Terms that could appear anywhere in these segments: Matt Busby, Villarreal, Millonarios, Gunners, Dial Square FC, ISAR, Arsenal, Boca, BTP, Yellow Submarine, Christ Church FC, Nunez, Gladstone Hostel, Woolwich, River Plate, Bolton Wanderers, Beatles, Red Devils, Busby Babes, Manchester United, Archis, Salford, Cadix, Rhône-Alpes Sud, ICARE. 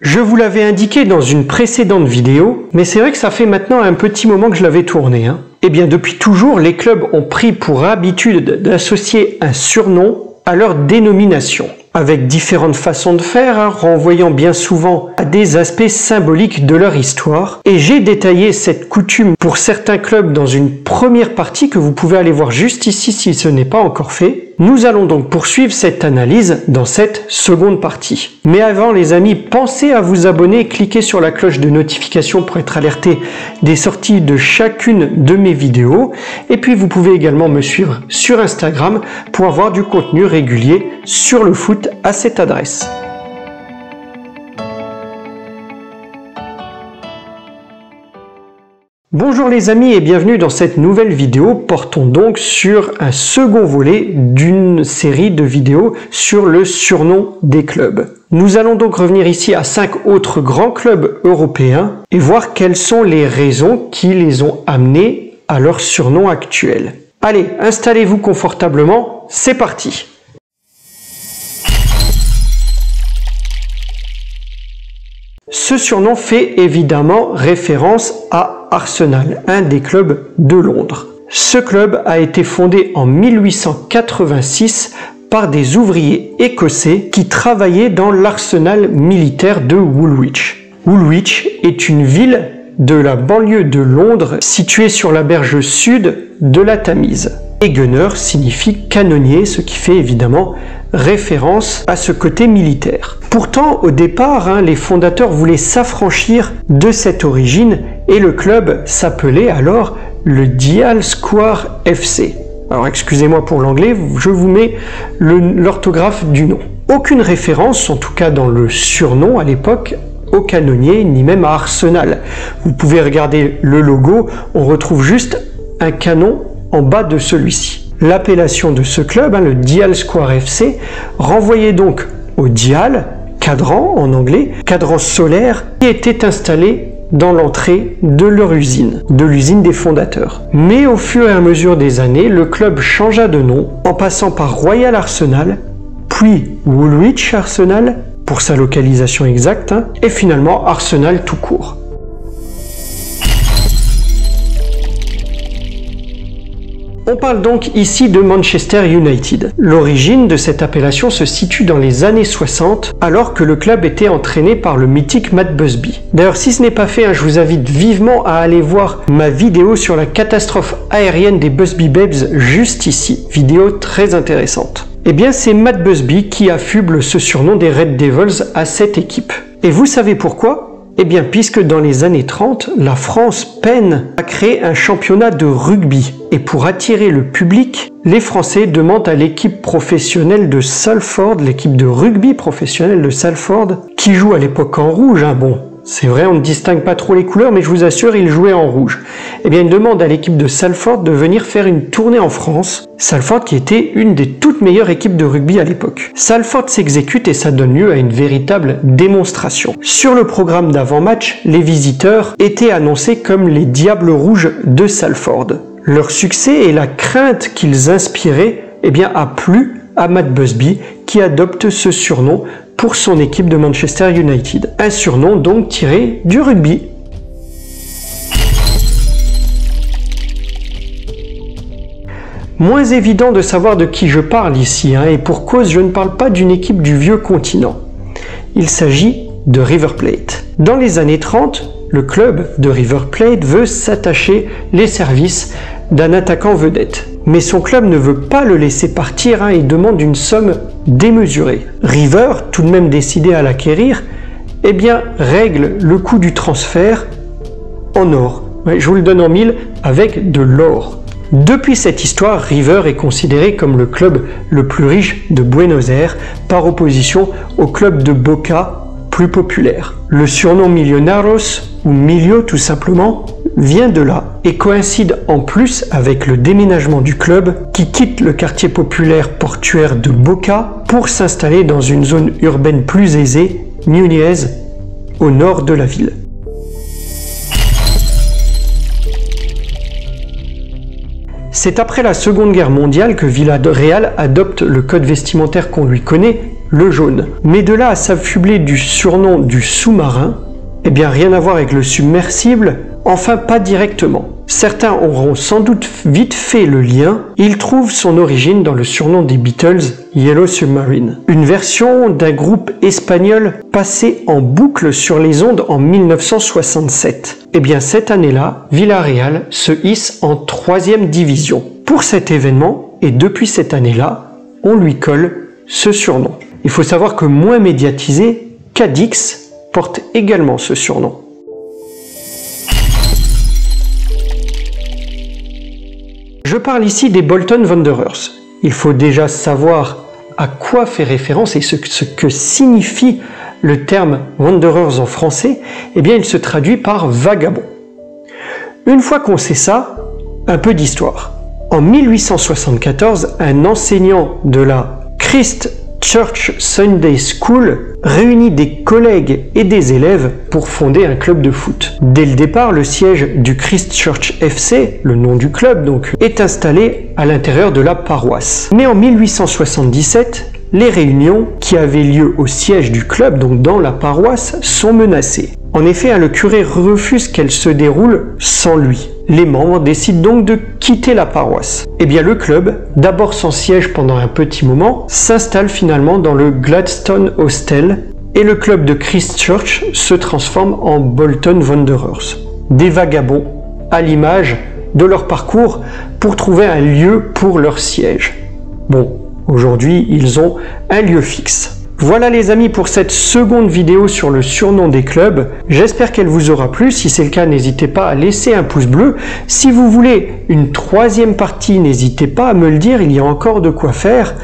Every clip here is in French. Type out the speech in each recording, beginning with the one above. Je vous l'avais indiqué dans une précédente vidéo, mais c'est vrai que ça fait maintenant un petit moment que je l'avais tourné. Eh bien, depuis toujours, les clubs ont pris pour habitude d'associer un surnom à leur dénomination, avec différentes façons de faire, renvoyant bien souvent à des aspects symboliques de leur histoire. Et j'ai détaillé cette coutume pour certains clubs dans une première partie que vous pouvez aller voir juste ici si ce n'est pas encore fait. Nous allons donc poursuivre cette analyse dans cette seconde partie. Mais avant les amis, pensez à vous abonner et cliquez sur la cloche de notification pour être alerté des sorties de chacune de mes vidéos. Et puis vous pouvez également me suivre sur Instagram pour avoir du contenu régulier sur le foot à cette adresse. Bonjour les amis et bienvenue dans cette nouvelle vidéo portant donc sur un second volet d'une série de vidéos sur le surnom des clubs. Nous allons donc revenir ici à 5 autres grands clubs européens et voir quelles sont les raisons qui les ont amenés à leur surnom actuel. Allez, installez-vous confortablement, c'est parti! Ce surnom fait évidemment référence à Arsenal, un des clubs de Londres. Ce club a été fondé en 1886 par des ouvriers écossais qui travaillaient dans l'arsenal militaire de Woolwich. Woolwich est une ville de la banlieue de Londres située sur la berge sud de la Tamise. Et gunner signifie canonnier, ce qui fait évidemment référence à ce côté militaire. Pourtant, au départ, les fondateurs voulaient s'affranchir de cette origine et le club s'appelait alors le Dial Square FC. Alors excusez-moi pour l'anglais, je vous mets l'orthographe du nom. Aucune référence, en tout cas dans le surnom à l'époque, au canonnier ni même à Arsenal. Vous pouvez regarder le logo, on retrouve juste un canon en bas de celui-ci. L'appellation de ce club, le Dial Square FC, renvoyait donc au dial, cadran en anglais, cadran solaire, qui était installé dans l'entrée de leur usine, de l'usine des fondateurs. Mais au fur et à mesure des années, le club changea de nom en passant par Royal Arsenal, puis Woolwich Arsenal, pour sa localisation exacte, et finalement Arsenal tout court. On parle donc ici de Manchester United. L'origine de cette appellation se situe dans les années 60, alors que le club était entraîné par le mythique Matt Busby. D'ailleurs, si ce n'est pas fait, je vous invite vivement à aller voir ma vidéo sur la catastrophe aérienne des Busby Babes juste ici. Vidéo très intéressante. Eh bien, c'est Matt Busby qui affuble ce surnom des Red Devils à cette équipe. Et vous savez pourquoi ? Eh bien, puisque dans les années 30, la France peine à créer un championnat de rugby. Et pour attirer le public, les Français demandent à l'équipe professionnelle de Salford, l'équipe de rugby professionnelle de Salford, qui joue à l'époque en rouge. Bon, c'est vrai, on ne distingue pas trop les couleurs, mais je vous assure, ils jouaient en rouge. Eh bien, ils demandent à l'équipe de Salford de venir faire une tournée en France. Salford qui était une des toutes meilleures équipes de rugby à l'époque. Salford s'exécute et ça donne lieu à une véritable démonstration. Sur le programme d'avant-match, les visiteurs étaient annoncés comme les Diables Rouges de Salford. Leur succès et la crainte qu'ils inspiraient, eh bien, a plu à Matt Busby qui adopte ce surnom pour son équipe de Manchester United. Un surnom donc tiré du rugby. Moins évident de savoir de qui je parle ici, et pour cause, je ne parle pas d'une équipe du vieux continent. Il s'agit de River Plate. Dans les années 30, le club de River Plate veut s'attacher les services d'un attaquant vedette. Mais son club ne veut pas le laisser partir et demande une somme démesurée. River, tout de même décidé à l'acquérir, eh bien règle le coût du transfert en or. Ouais, je vous le donne en mille avec de l'or. Depuis cette histoire, River est considéré comme le club le plus riche de Buenos Aires, par opposition au club de Boca, plus populaire. Le surnom Millonarios, ou Milio tout simplement, vient de là et coïncide en plus avec le déménagement du club qui quitte le quartier populaire portuaire de Boca pour s'installer dans une zone urbaine plus aisée, Nunez, au nord de la ville. C'est après la Seconde Guerre mondiale que Villarreal adopte le code vestimentaire qu'on lui connaît, le jaune. Mais de là à s'affubler du surnom du sous-marin, eh bien rien à voir avec le submersible, enfin pas directement. Certains auront sans doute vite fait le lien, il trouve son origine dans le surnom des Beatles, Yellow Submarine, une version d'un groupe espagnol passé en boucle sur les ondes en 1967. Et bien cette année-là, Villarreal se hisse en 3e division. Pour cet événement, et depuis cette année-là, on lui colle ce surnom. Il faut savoir que moins médiatisé, Cadix porte également ce surnom. Je parle ici des Bolton Wanderers. Il faut déjà savoir à quoi fait référence et ce que signifie le terme Wanderers en français. Eh bien, il se traduit par vagabond. Une fois qu'on sait ça, un peu d'histoire. En 1874, un enseignant de la Christ Church Sunday School réunit des collègues et des élèves pour fonder un club de foot. Dès le départ, le siège du Christ Church FC, le nom du club donc, est installé à l'intérieur de la paroisse. Mais en 1877, les réunions qui avaient lieu au siège du club, donc dans la paroisse, sont menacées. En effet, le curé refuse qu'elles se déroulent sans lui. Les membres décident donc de quitter la paroisse. Eh bien le club, d'abord sans siège pendant un petit moment, s'installe finalement dans le Gladstone Hostel et le club de Christchurch se transforme en Bolton Wanderers. Des vagabonds, à l'image de leur parcours, pour trouver un lieu pour leur siège. Bon, aujourd'hui ils ont un lieu fixe. Voilà les amis pour cette seconde vidéo sur le surnom des clubs. J'espère qu'elle vous aura plu. Si c'est le cas, n'hésitez pas à laisser un pouce bleu. Si vous voulez une troisième partie, n'hésitez pas à me le dire, il y a encore de quoi faire.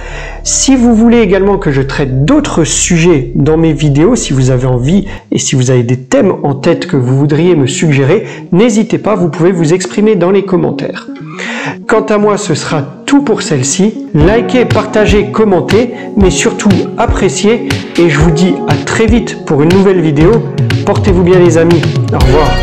Si vous voulez également que je traite d'autres sujets dans mes vidéos, si vous avez envie et si vous avez des thèmes en tête que vous voudriez me suggérer, n'hésitez pas, vous pouvez vous exprimer dans les commentaires. Quant à moi, ce sera tout pour celle-ci. Likez, partagez, commentez, mais surtout appréciez. Et je vous dis à très vite pour une nouvelle vidéo. Portez-vous bien les amis. Au revoir.